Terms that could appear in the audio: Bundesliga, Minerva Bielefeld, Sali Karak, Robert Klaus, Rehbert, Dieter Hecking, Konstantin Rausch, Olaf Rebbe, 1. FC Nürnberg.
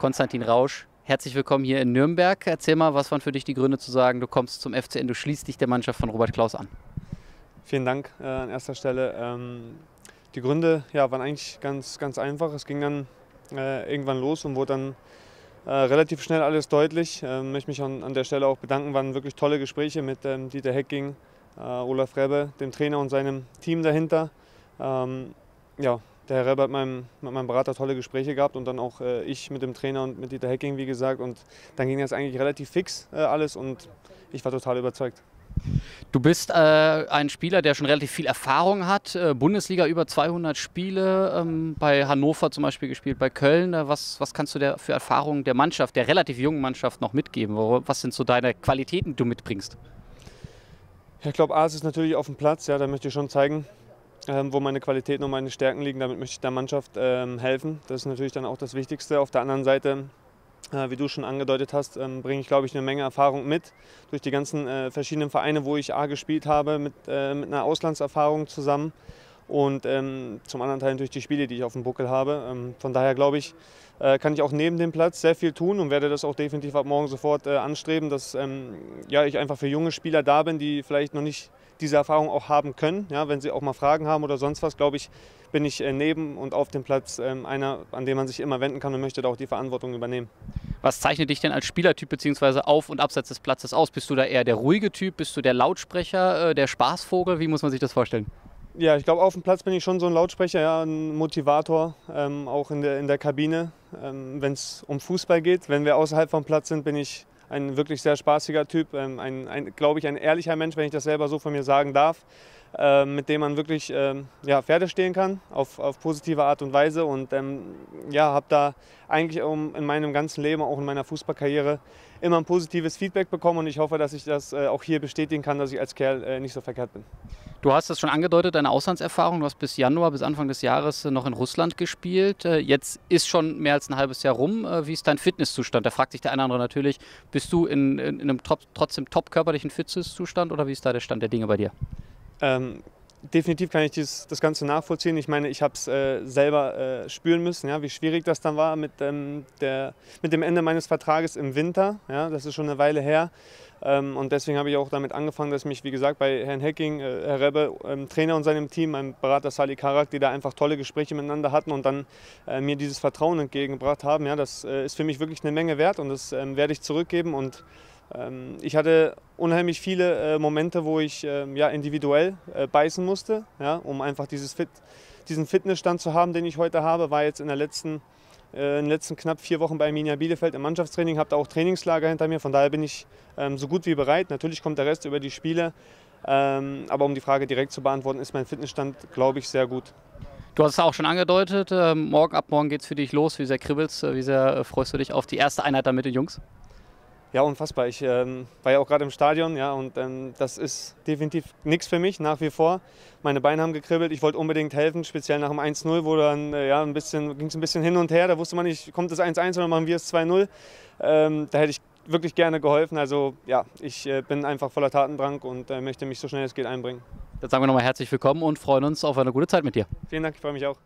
Konstantin Rausch, herzlich willkommen hier in Nürnberg. Erzähl mal, was waren für dich die Gründe zu sagen, du kommst zum FCN, du schließt dich der Mannschaft von Robert Klaus an? Vielen Dank an erster Stelle. Die Gründe waren eigentlich ganz einfach. Es ging dann irgendwann los und wurde dann relativ schnell alles deutlich. Ich möchte mich an der Stelle auch bedanken. Waren wirklich tolle Gespräche mit Dieter Hecking, Olaf Rebbe, dem Trainer und seinem Team dahinter. Der Herr Rehbert hat mit meinem Berater tolle Gespräche gehabt und dann auch ich mit dem Trainer und mit Dieter Hecking, wie gesagt. Und dann ging das eigentlich relativ fix alles und ich war total überzeugt. Du bist ein Spieler, der schon relativ viel Erfahrung hat. Bundesliga über 200 Spiele, bei Hannover zum Beispiel gespielt, bei Köln. Was kannst du für Erfahrungen der Mannschaft, der relativ jungen Mannschaft noch mitgeben? Was sind so deine Qualitäten, die du mitbringst? Ich glaube, A, es ist natürlich auf dem Platz. Ja, da möchte ich schon zeigen, wo meine Qualitäten und meine Stärken liegen. Damit möchte ich der Mannschaft helfen. Das ist natürlich dann auch das Wichtigste. Auf der anderen Seite, wie du schon angedeutet hast, bringe ich, glaube ich, eine Menge Erfahrung mit. Durch die ganzen verschiedenen Vereine, wo ich A gespielt habe, mit einer Auslandserfahrung zusammen. Und zum anderen Teil durch die Spiele, die ich auf dem Buckel habe. Von daher, glaube ich, kann ich auch neben dem Platz sehr viel tun und werde das auch definitiv ab morgen sofort anstreben, dass ich einfach für junge Spieler da bin, die vielleicht noch nicht diese Erfahrung auch haben können. Ja, wenn sie auch mal Fragen haben oder sonst was, glaube ich, bin ich neben und auf dem Platz einer, an den man sich immer wenden kann und möchte da auch die Verantwortung übernehmen. Was zeichnet dich denn als Spielertyp bzw. auf und abseits des Platzes aus? Bist du da eher der ruhige Typ? Bist du der Lautsprecher, der Spaßvogel? Wie muss man sich das vorstellen? Ja, ich glaube, auf dem Platz bin ich schon so ein Lautsprecher, ein Motivator, auch in der Kabine, wenn es um Fußball geht. Wenn wir außerhalb vom Platz sind, bin ich ein wirklich sehr spaßiger Typ, glaube ich, ein ehrlicher Mensch, wenn ich das selber so von mir sagen darf, mit dem man wirklich Pferde stehlen kann, auf positive Art und Weise. Und habe da eigentlich in meinem ganzen Leben, auch in meiner Fußballkarriere, immer ein positives Feedback bekommen. Und ich hoffe, dass ich das auch hier bestätigen kann, dass ich als Kerl nicht so verkehrt bin. Du hast das schon angedeutet, deine Auslandserfahrung. Du hast bis Anfang des Jahres noch in Russland gespielt. Jetzt ist schon mehr als ein halbes Jahr rum. Wie ist dein Fitnesszustand? Da fragt sich der eine oder andere natürlich, bist du in einem trotzdem top körperlichen Fitnesszustand oder wie ist da der Stand der Dinge bei dir? Definitiv kann ich das Ganze nachvollziehen. Ich meine, ich habe es selber spüren müssen, ja, wie schwierig das dann war mit dem Ende meines Vertrages im Winter. Ja, das ist schon eine Weile her. Und deswegen habe ich auch damit angefangen, dass ich mich, wie gesagt, bei Herrn Hecking, Herr Rebbe, Trainer und seinem Team, meinem Berater Sali Karak, die da einfach tolle Gespräche miteinander hatten und dann mir dieses Vertrauen entgegengebracht haben. Ja, das ist für mich wirklich eine Menge wert und das werde ich zurückgeben. Und ich hatte unheimlich viele Momente, wo ich individuell beißen musste, ja, um einfach diesen Fitnessstand zu haben, den ich heute habe. War jetzt in den letzten knapp 4 Wochen bei Minerva Bielefeld im Mannschaftstraining, habe da auch Trainingslager hinter mir, von daher bin ich so gut wie bereit. Natürlich kommt der Rest über die Spiele, aber um die Frage direkt zu beantworten, ist mein Fitnessstand, glaube ich, sehr gut. Du hast es auch schon angedeutet, ab morgen geht es für dich los. Wie sehr kribbelst du, wie sehr freust du dich auf die erste Einheit dann mit den Jungs? Ja, unfassbar. Ich war ja auch gerade im Stadion, ja, und das ist definitiv nichts für mich, nach wie vor. Meine Beine haben gekribbelt, ich wollte unbedingt helfen, speziell nach dem 1-0, wo dann ging es ein bisschen hin und her. Da wusste man nicht, kommt das 1-1 oder machen wir es 2-0. Da hätte ich wirklich gerne geholfen. Also ja, ich bin einfach voller Tatendrang und möchte mich so schnell es geht einbringen. Dann sagen wir nochmal herzlich willkommen und freuen uns auf eine gute Zeit mit dir. Vielen Dank, ich freue mich auch.